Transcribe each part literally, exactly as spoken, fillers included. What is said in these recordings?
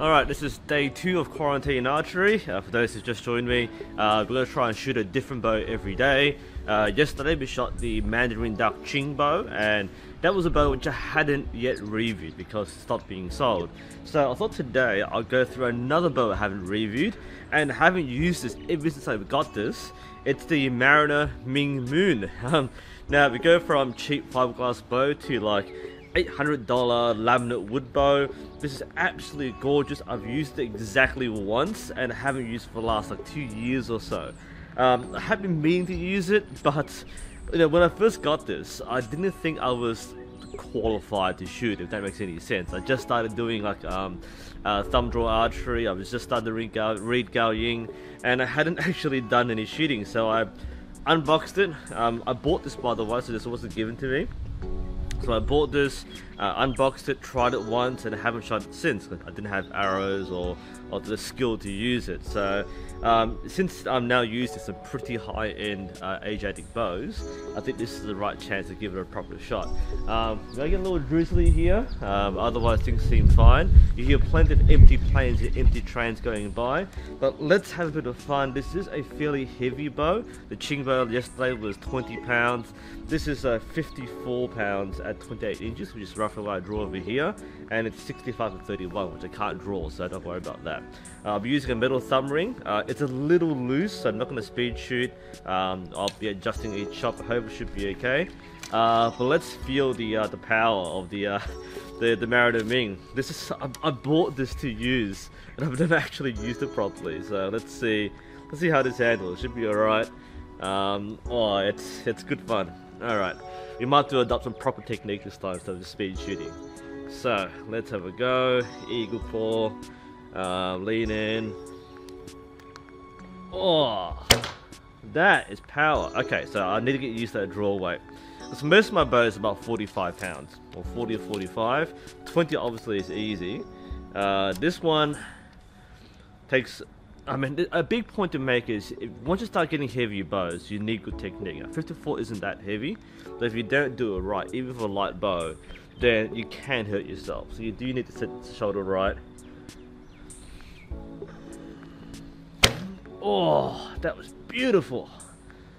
Alright, this is day two of quarantine archery. Uh, for those who just joined me, uh, we're going to try and shoot a different bow every day. Uh, yesterday we shot the Mandarin Duck Ching bow, and that was a bow which I hadn't yet reviewed because it stopped being sold. So I thought today I'll go through another bow I haven't reviewed and haven't used this ever since I got this. It's the Mariner Ming Moon. Um, now we go from cheap fiberglass bow to like eight hundred dollar laminate wood bow. This is absolutely gorgeous. I've used it exactly once and haven't used it for the last like two years or so. Um, I have been meaning to use it, but you know, when I first got this, I didn't think I was qualified to shoot, if that makes any sense. I just started doing like um, uh, thumb draw archery. I was just starting to read Gao, read Gao Ying, and I hadn't actually done any shooting, so I unboxed it. Um, I bought this, by the way, so this wasn't given to me. So I bought this, uh, unboxed it, tried it once, and I haven't shot it since. I didn't have arrows or, or the skill to use it. So um, since I'm now used to some pretty high-end uh, Asiatic bows, I think this is the right chance to give it a proper shot. Um, I get a little drizzly here, um, otherwise things seem fine. You hear plenty of empty planes and empty trains going by, but let's have a bit of fun. This is a fairly heavy bow. The Ching bow yesterday was twenty pounds. This is uh, fifty-four pounds. At twenty-eight inches, which is roughly what I draw over here, and it's sixty-five to thirty-one, which I can't draw, so don't worry about that. Uh, I'll be using a metal thumb ring. Uh, it's a little loose, so I'm not going to speed shoot. Um, I'll be adjusting each shot. I hope it should be okay. Uh, but let's feel the uh, the power of the uh, the, the Mariner Ming. This is I, I bought this to use, and I've never actually used it properly. So let's see, let's see how this handles. It should be all right. Um, oh, it's it's good fun. All right. We might have to adopt some proper technique this time instead of just speed shooting. So let's have a go. Eagle paw, uh, lean in. Oh, that is power. Okay, so I need to get used to that draw weight. So most of my bow is about forty-five pounds, or forty or forty-five. twenty obviously is easy. Uh, this one takes. I mean, a big point to make is, if, once you start getting heavier bows, you need good technique. fifty-four isn't that heavy, but if you don't do it right, even for a light bow, then you can hurt yourself. So you do need to set the shoulder right. Oh, that was beautiful.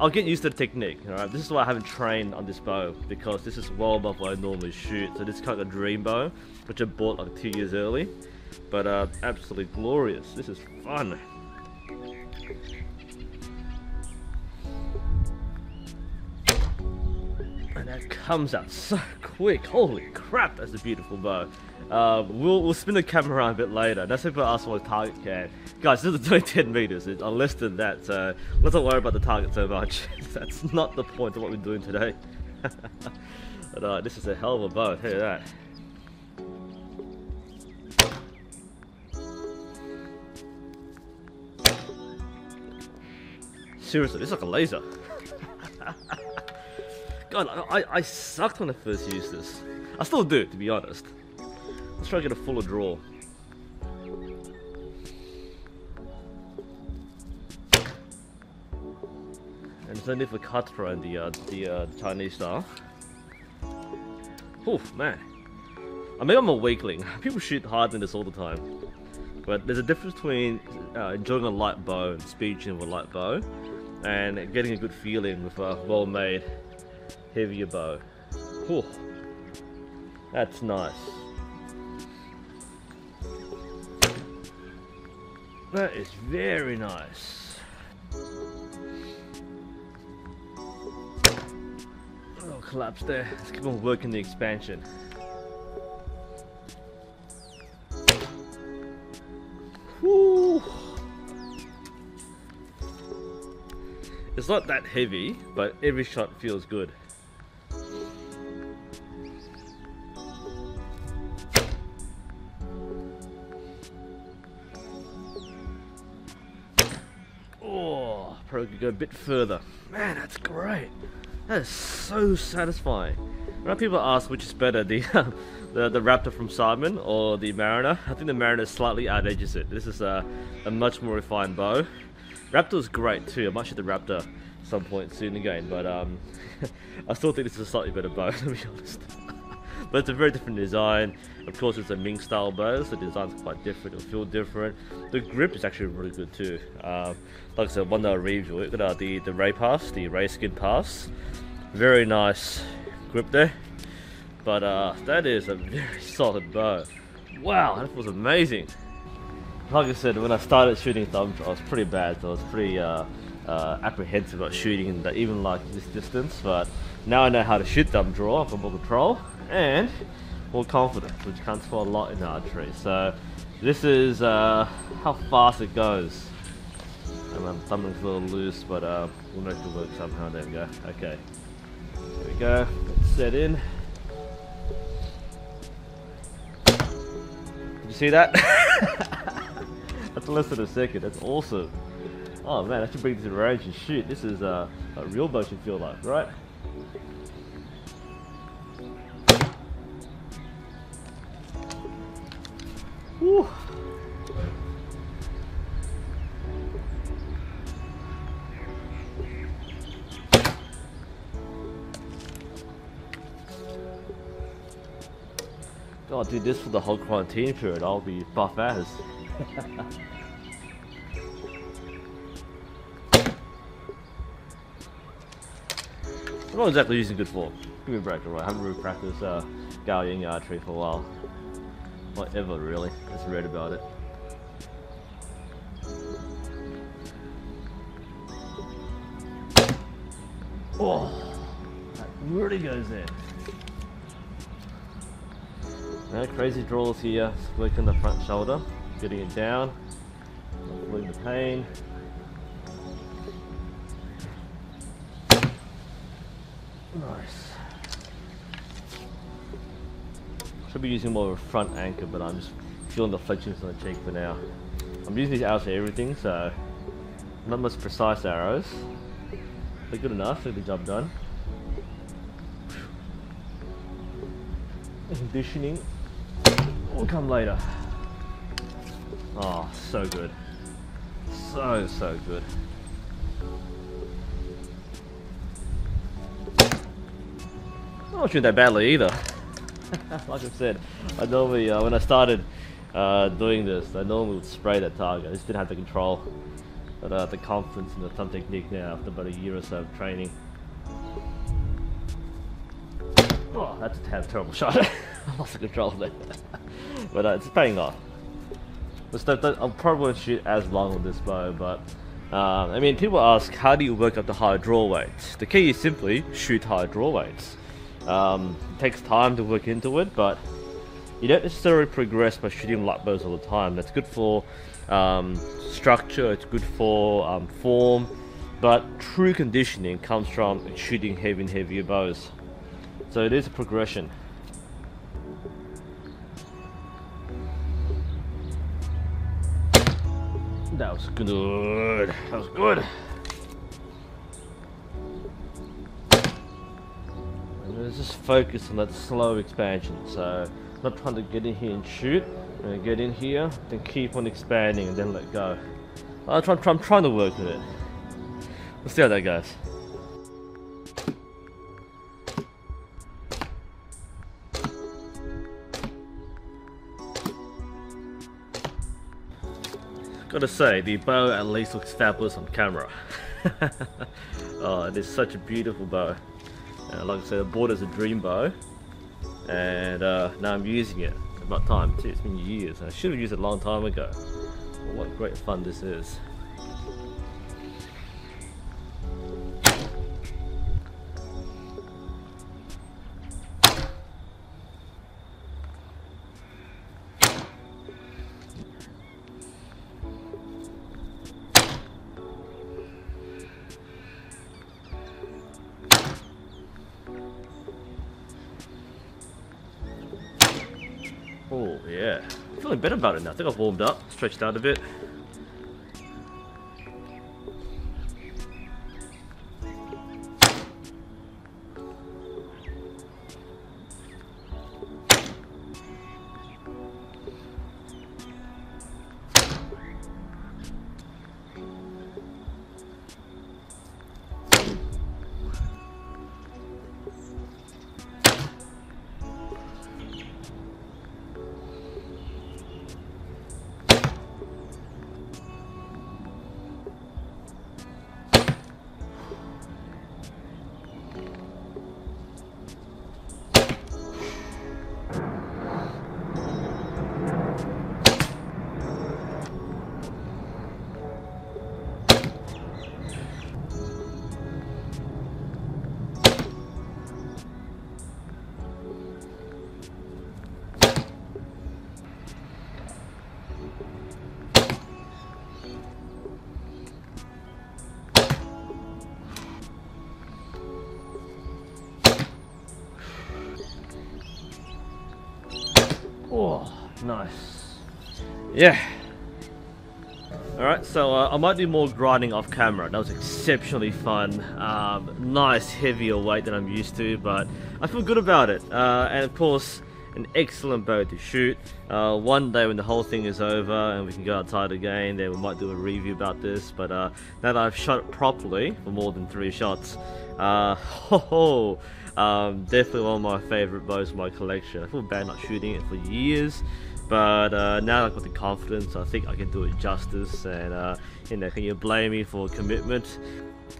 I'll get used to the technique, alright? This is why I haven't trained on this bow, because this is well above what I normally shoot. So this is kind of a dream bow, which I bought like two years early. But uh, absolutely glorious. This is fun. And that comes out so quick. Holy crap, that's a beautiful bow. Uh, we'll, we'll spin the camera around a bit later. That's if I ask what target can. Guys, this is only ten meters. It's less than that, so let's not worry about the target so much. That's not the point of what we're doing today. But uh, this is a hell of a bow, I'll tell you that. Seriously, it's like a laser. God, I, I sucked when I first used this. I still do, to be honest. Let's try to get a fuller draw. And it's only for cut from the uh, the, uh, the Chinese style. Oof, man. I mean, I'm a weakling. People shoot harder than this all the time. But there's a difference between uh, enjoying a light bow and speed shooting with a light bow, and getting a good feeling with a well-made, heavier bow. Whew. That's nice. That is very nice. Little collapse there. Let's keep on working the expansion. Whew. It's not that heavy, but every shot feels good. Oh, probably could go a bit further. Man, that's great. That is so satisfying. When people ask which is better, the, uh, the the Raptor from Simon or the Mariner, I think the Mariner slightly out-edges it. This is a, a much more refined bow. Raptor's great too. I might shoot the Raptor at some point soon again, but um, I still think this is a slightly better bow, to be honest. but it's a very different design. Of course, it's a Ming style bow, so the design's quite different, it'll feel different. The grip is actually really good too. Um, like I said, one that I reviewed, look at the, the ray pass, the ray skin pass. Very nice grip there. But uh, that is a very solid bow. Wow, that was amazing. Like I said, when I started shooting thumbs, I was pretty bad, so I was pretty uh, uh, apprehensive about shooting that, even like this distance, but now I know how to shoot thumb draw from more control and more confidence, which counts for a lot in archery. So this is uh, how fast it goes. And my thumbing's a little loose, but uh, we'll make it work somehow. There we go. Okay, there we go. Let's set in. Did you see that? That's less than a second. That's awesome. Oh man, I should bring this in range and shoot. This is uh, a real bow should feel like, right? Woo. God, I'll do this for the whole quarantine period. I'll be buff as. I'm not exactly using good form. Give me a break, alright? I haven't really practiced uh, Gao Ying archery for a while. Not ever really. Just read about it. Oh, that really goes in. Now crazy draws here. Working the front shoulder. Getting it down, avoiding the pain. Nice. Should be using more of a front anchor, but I'm just feeling the fletchings on the cheek for now. I'm using these arrows for everything, so not much precise arrows. They're good enough, they'll get the job done. Conditioning will come later. Oh, so good. So, so good. I'm not shooting that badly either. Like I said, I normally, uh, when I started uh, doing this, I normally would spray that target. I just didn't have the control. But uh, the confidence and the thumb technique now after about a year or so of training. Oh, that's a terrible shot. I lost the control there. But uh, it's paying off. I'll probably won't shoot as long with this bow, but um, I mean, people ask, how do you work up the high draw weights? The key is simply shoot high draw weights. Um, it takes time to work into it, but you don't necessarily progress by shooting light bows all the time. That's good for um, structure, it's good for um, form, but true conditioning comes from shooting heavy and heavier bows. So it is a progression. That was good. That was good. And let's just focus on that slow expansion. So, I'm not trying to get in here and shoot. I'm gonna get in here, then keep on expanding, and then let go. I'm trying, I'm trying to work with it. Let's see how that goes. Gotta say, the bow at least looks fabulous on camera. Oh, it is such a beautiful bow. Uh, like I said, I bought it as a dream bow, and uh, now I'm using it. About time too, it's been years. I should have used it a long time ago. Well, what great fun this is. Oh yeah, I'm feeling better about it now. I think I've warmed up, stretched out a bit. Nice. Yeah. Alright, so uh, I might do more grinding off camera. That was exceptionally fun. Um, nice, heavier weight than I'm used to, but I feel good about it. Uh, and of course, an excellent bow to shoot. Uh, one day when the whole thing is over and we can go outside again, then we might do a review about this. But uh, now that I've shot it properly for more than three shots, uh, ho ho! Um, definitely one of my favorite bows in my collection. I feel bad not shooting it for years, but uh, now that I've got the confidence, I think I can do it justice. And uh, you know, can you blame me for commitment?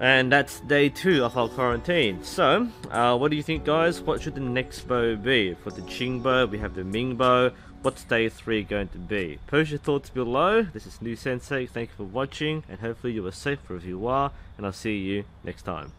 And that's day two of our quarantine. So, uh, what do you think, guys? What should the next bow be? For the Ching bow, we have the Ming bow. What's day three going to be? Post your thoughts below. This is New Sensei. Thank you for watching, and hopefully you are safe wherever you are, and I'll see you next time.